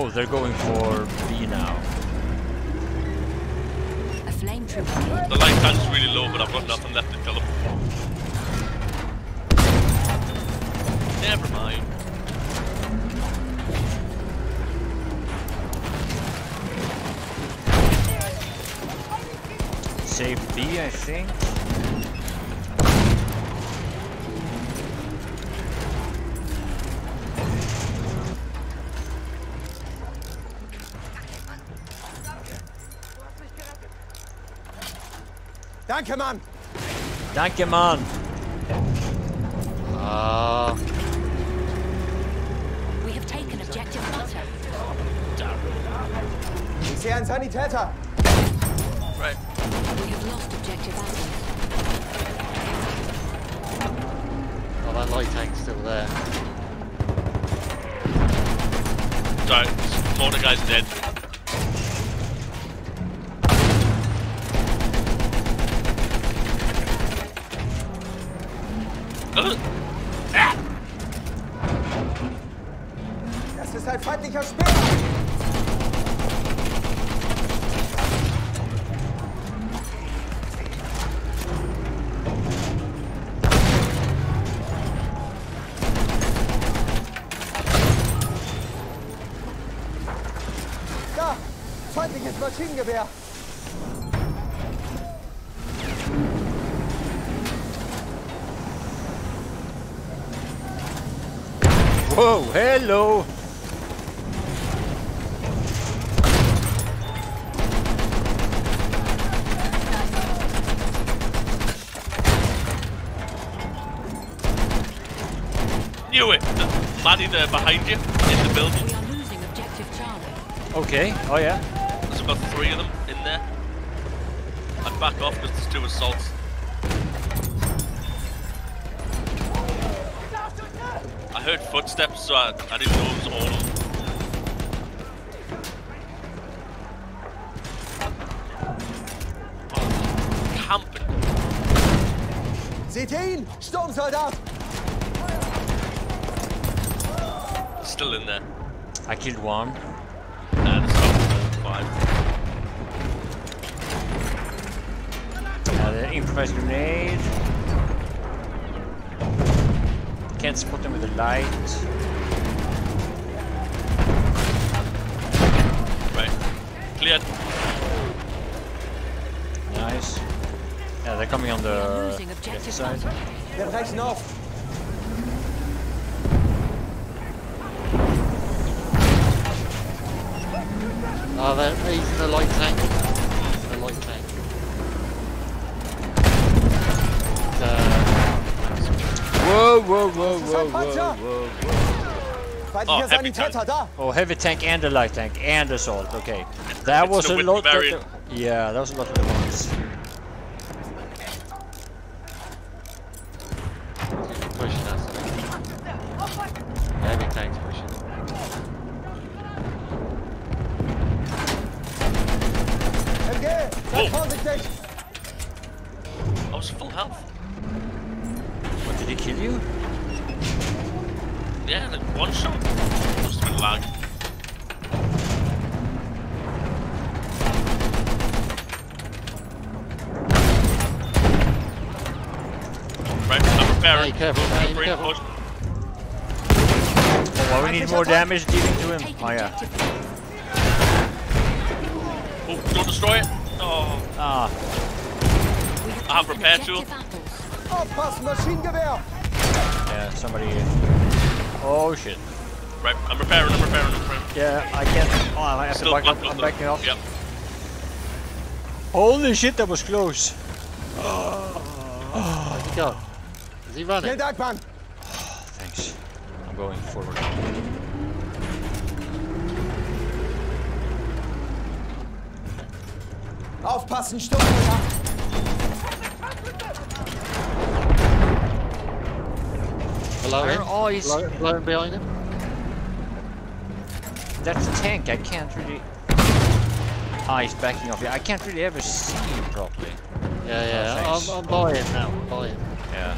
Oh, they're going for B now. A flame trooper. The light count's really low, but I've got nothing left to teleport. Never mind. Save B, I think. Danke, Mann! Danke, Mann! We have taken objective Butter. We see Anzani Teta! Right. We have lost objective Butter. Oh, that light tank's still there. Don't. Mortar guy's dead. Das ist ein feindlicher Spieler. Da, feindliches Maschinengewehr. Oh, hello! Knew it! Matty there behind you, in the building. We are losing objective Charlie. Okay, oh yeah. There's about 3 of them in there. I'd back off because there's 2 assaults. I heard footsteps, so I didn't know it was all. Oh, camping. Seht ihr ihn? Sturmsoldat! Still in there. I killed 1. And so 5. The improvised grenade. Can't spot them with the light. Right. Cleared. Nice. Yeah, they're coming on the left side. They're taking off. Oh, they're using the light tank. The light tank. Whoa, whoa, whoa, whoa, whoa, whoa. Oh, heavy tank. Oh, heavy tank and a light tank and assault. Okay, that was a lot. Yeah, that was a lot of the ones. Pushing us. Heavy tank's pushing. I was full health. What, did he kill you? Yeah, like 1 shot. Must have been lag. Right, I'm repairing. Hey, careful, man, careful. Oh, well, we need more damage dealing to him. Oh, yeah. Oh, don't destroy it. Oh. Ah. I have repair tool. Aufpassen, Maschinengewehr! Yeah, somebody... Oh shit. Right, I'm repairing. Yeah, I can't... Oh, I have to back up, I'm backing off. Yep. Holy shit, that was close. Where'd he go? Is he running? Get back, man! Thanks. I'm going forward. Aufpassen, Sturm! Blowing. Oh, he's blowing behind him. That's a tank. I can't really. Ah, he's backing off. Yeah, I can't really ever see him properly. Yeah. Oh, I'm buying now. I'm buying. Yeah.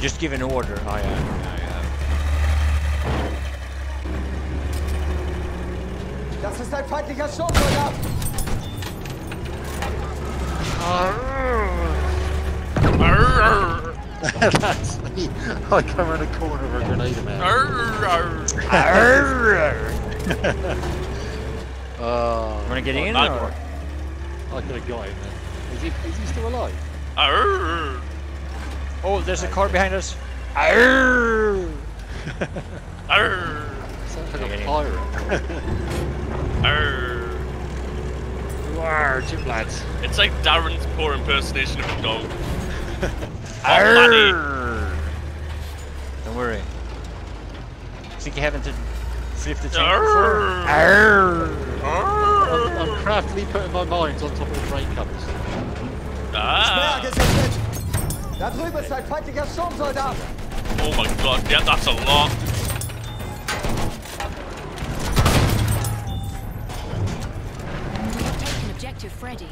Just give an order. Oh, yeah. Das ist ein feindlicher Sturmsoldat. That's me. I come around the corner of a grenade man. You wanna get in? Or? I could have got him then. Is he still alive? Oh, there's a car behind us. Sounds like a pirate. Two lads. It's like Darren's poor impersonation of a dog. Don't worry. Think you haven't flipped the tank before? I'm craftily putting my mines on top of the train covers. Da drüben ist ein feindlicher Sturmsoldat! Oh my god, yeah, that's a lot! Taking objective Freddy.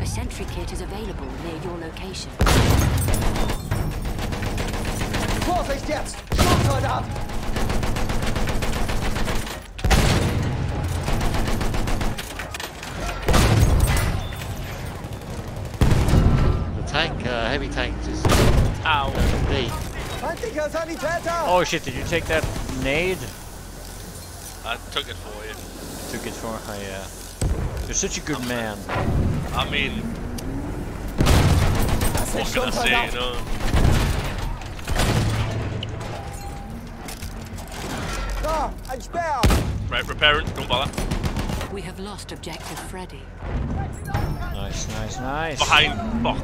A sentry kit is available near your location. Vorsicht jetzt! Sturmsoldat! Heavy tank just... Ow! I think Anzani Teta! Oh shit, did you take that nade? I took it for you. Took it for... You're such a good man. I mean... What can I say, you know? Right, preparing to come back. We have lost objective Freddy. Nice, nice, nice. Behind, fuck.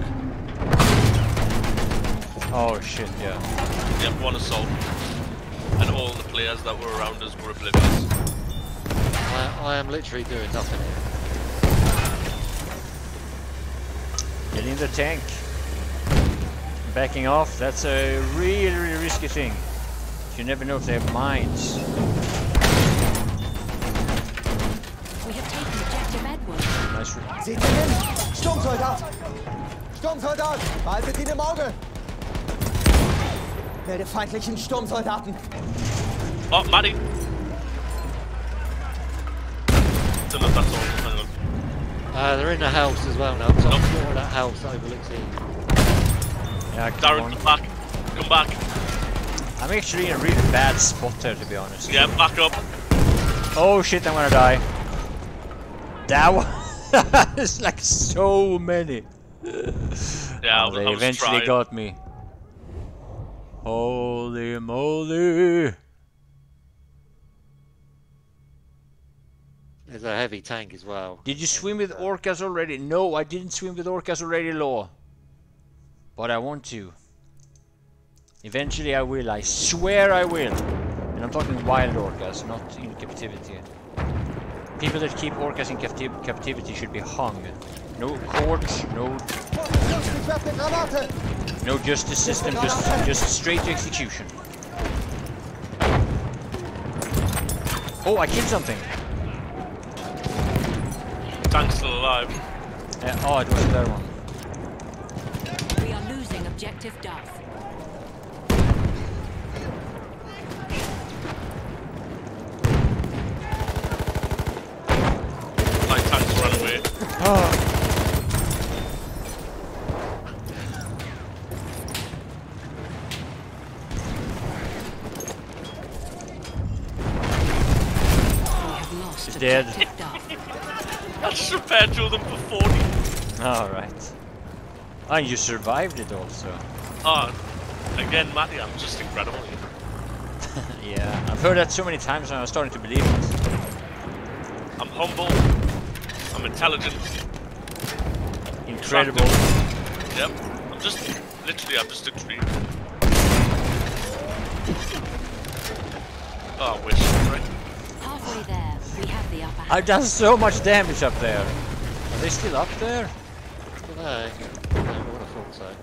Oh shit, yeah. Yep, one assault. And all the players that were around us were oblivious. I am literally doing nothing here. Getting the tank. Backing off, that's a really, really risky thing. You never know if they have mines. We have taken objective Edward. Nice. Seht ihr hin? Sturmsoldat! Sturmsoldat! Behaltet ihn im Auge! Melde feindlichen Sturmsoldaten! Oh, Matty! They're in the house as well now. So I'm sure that house overlooks it. Yeah, Darren, come back! Come back! I'm actually in a really bad spot there, to be honest. Yeah, back up. Oh shit, I'm gonna die. That one. There's like so many. Yeah, oh, they eventually got me. Holy moly. There's a heavy tank as well. Did you swim with orcas already? No, I didn't swim with orcas already, Law. But I want to. Eventually I will, I swear I will. And I'm talking wild orcas, not in captivity. People that keep orcas in captivity should be hung. No cords, no justice system, just straight to execution. Oh, I killed something. Tank's still alive. Oh, it was the other one. We are losing objective Duff. Dead. I should have petrol them for 40. Alright. Oh, and you survived it also. Oh, again, Matty, I'm just incredible. Yeah, I've heard that so many times and I'm starting to believe it. I'm humble. I'm intelligent. Incredible. Yep. I'm just a tree. Oh, wish, right? Halfway there. We have the upper hand. I've done so much damage up there. Are they still up there? I don't know what I thought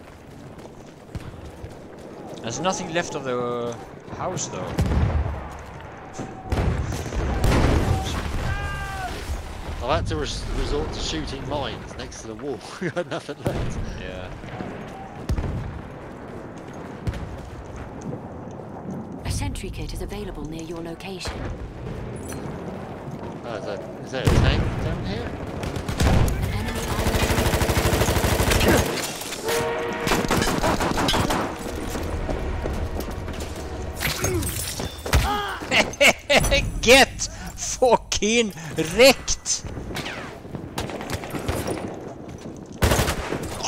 so. There's nothing left of the house though. I've had to resort to shooting mines next to the wall. We got nothing left. Yeah. A sentry kit is available near your location. Oh, is there a tank down here? Get fucking wrecked!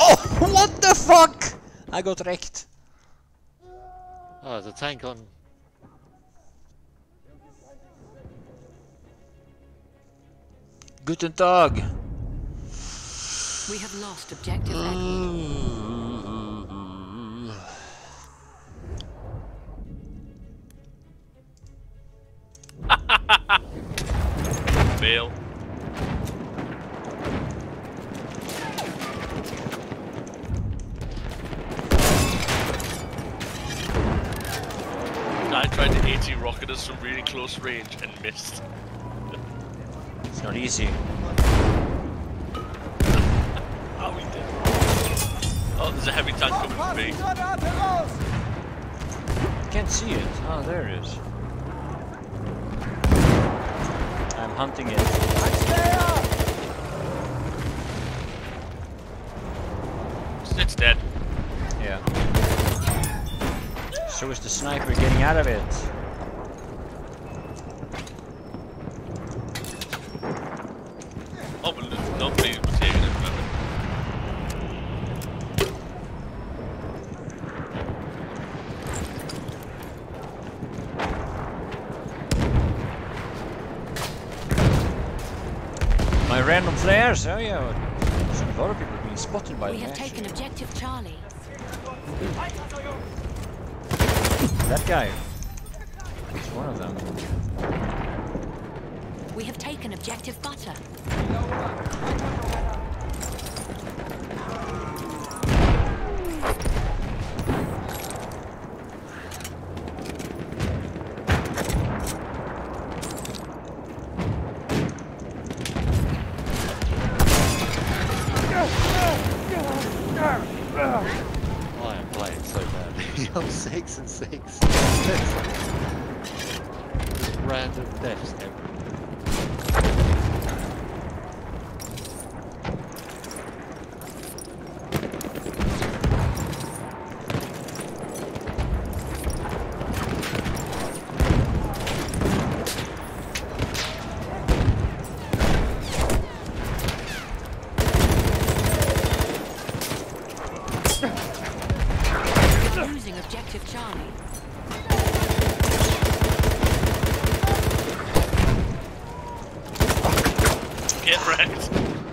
Oh, what the fuck! I got wrecked. Oh, there's a tank on. Guten Tag! We have lost objective Edward. Fail. I tried to AT rocket us from really close range and missed. It's not easy. Oh, we did. Oh, there's a heavy tank coming for me. Can't see it. Oh, there it is. I'm hunting it. It's dead. Yeah. So is the sniper getting out of it? Oh, but nobody was taking it from random flares, oh yeah, a lot of people have been spotted by the flares. We have taken objective Charlie. That guy. He's one of them. We have taken objective Butter. Six. Just random deaths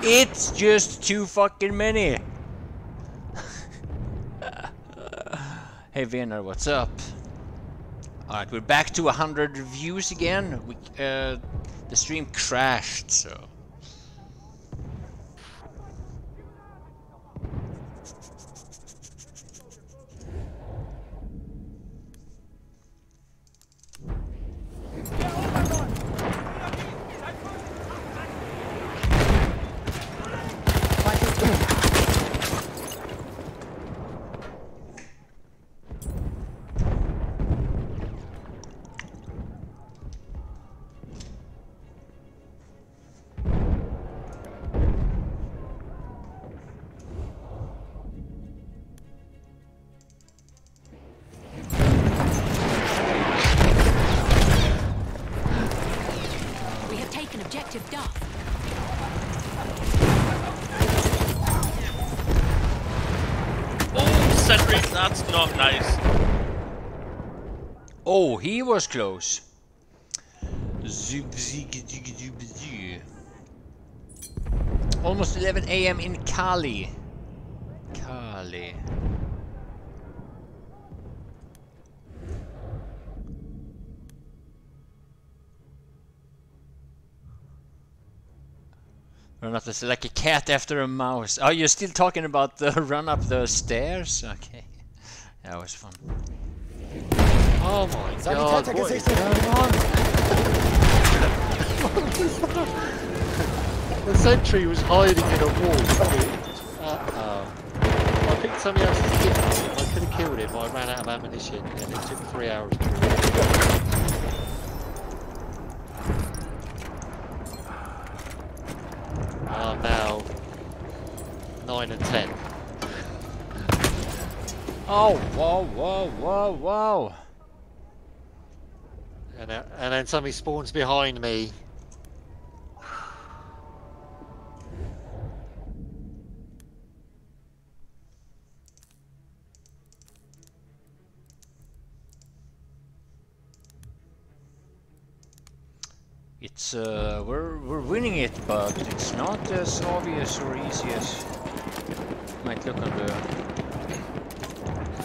It's just too fucking many. Hey Vienna, what's up? Alright, we're back to 100 views again. We, the stream crashed, so. Oh, he was close. Almost 11 a.m. in Cali. Cali. Run up the stairs like a cat after a mouse. Are you still talking about the run up the stairs? Okay. That was fun. Oh my god, what is going on? The sentry was hiding in a wall. I picked somebody else's kit. I could have killed him, I ran out of ammunition and it took 3 hours to reload. I'm now 9 and 10. Oh, whoa, whoa, whoa, whoa! And then somebody spawns behind me. It's we're winning it, but it's not as obvious or easy as it might look on the.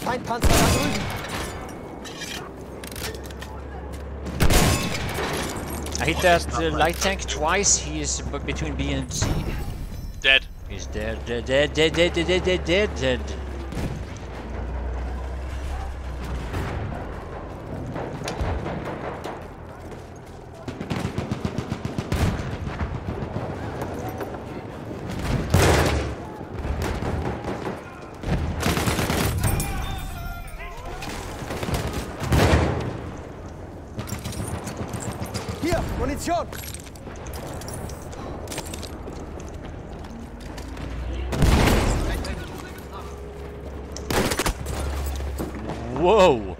Feindpanzer da drüben. I hit that light tank twice. He is between B and C. Dead. He's dead, dead, dead, dead, dead, dead, dead, dead, dead. Whoa!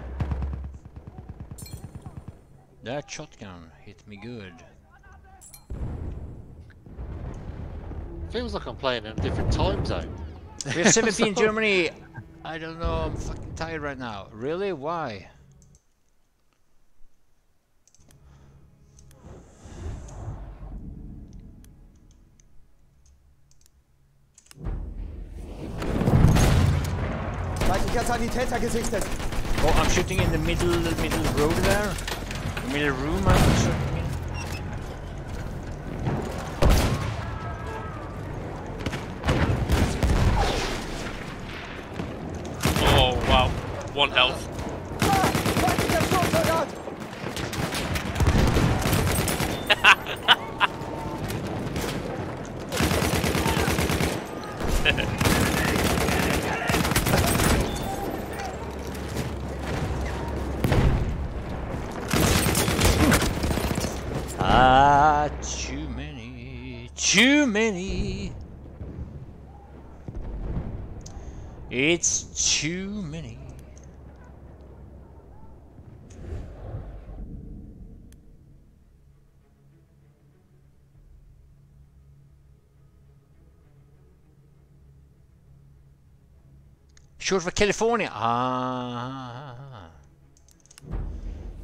That shotgun hit me good. Feels like I'm playing in a different time zone. We're 17 in Germany. I don't know. I'm fucking tired right now. Really? Why? Anzani Teta gesichtet. Oh, I'm shooting in the middle road there. Middle room, I'm shooting in. Oh, wow. One health. Too many. It's too many. Short for California. Ah,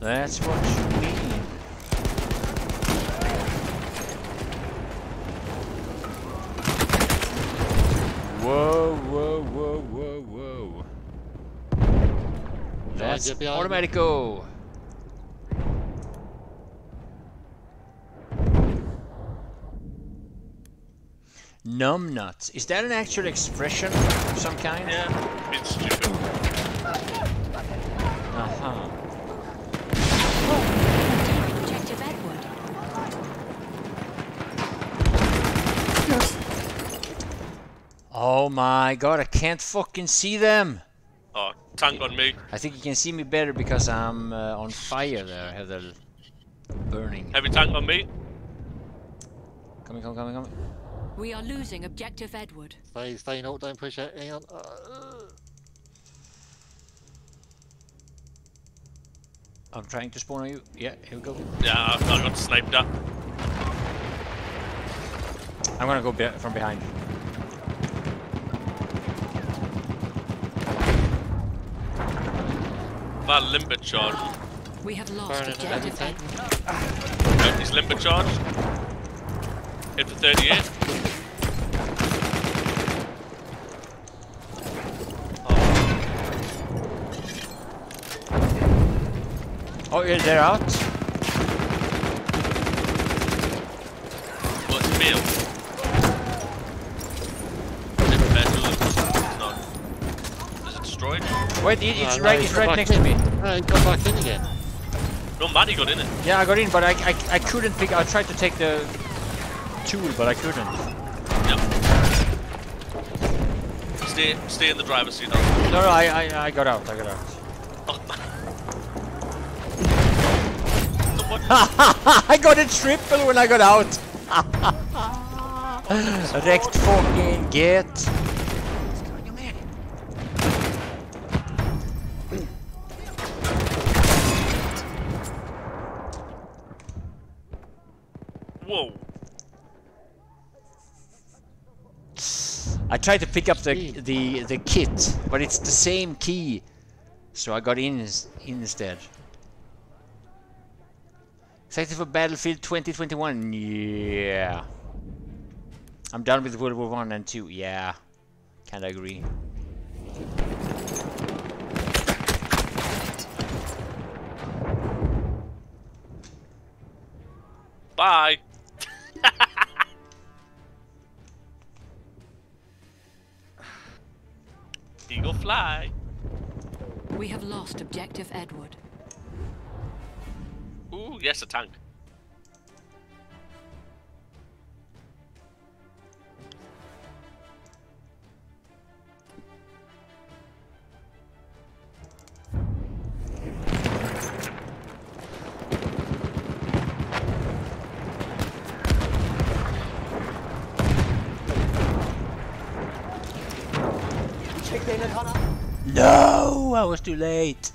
that's what you mean. Whoa, whoa, whoa, whoa, whoa. That's automatico. Numbnuts. Is that an actual expression of some kind? Yeah, it's stupid. Uh-huh. Oh my god, I can't fucking see them! Oh, tank on me. I think you can see me better because I'm on fire there. I have the burning. Heavy tank on me. Coming, coming, coming, coming. We are losing objective Edward. Stay not, don't push it. Hang on. I'm trying to spawn on you. Yeah, here we go. Yeah, I got sniped up. I'm gonna go from behind. That limber charge. We have lost objective Edward. His limber charge. Hit for 38. Oh, oh yeah, they're out. Well, it's meal. Wait, it's right, he's right next to me. No, he got back in again. No, Matty got in it. Yeah, I got in, but I couldn't pick. I tried to take the tool, but I couldn't. Yep. Stay in the driver's seat. Now. No, I got out. I got a triple when I got out. Wrecked fucking gate. Whoa! I tried to pick up the kit, but it's the same key, so I got in instead. Excited for Battlefield 2021? Yeah. I'm done with World War 1 and 2. Yeah, can't agree. Bye. Eagle fly. We have lost objective Edward. Ooh, yes, a tank. No, I was too late.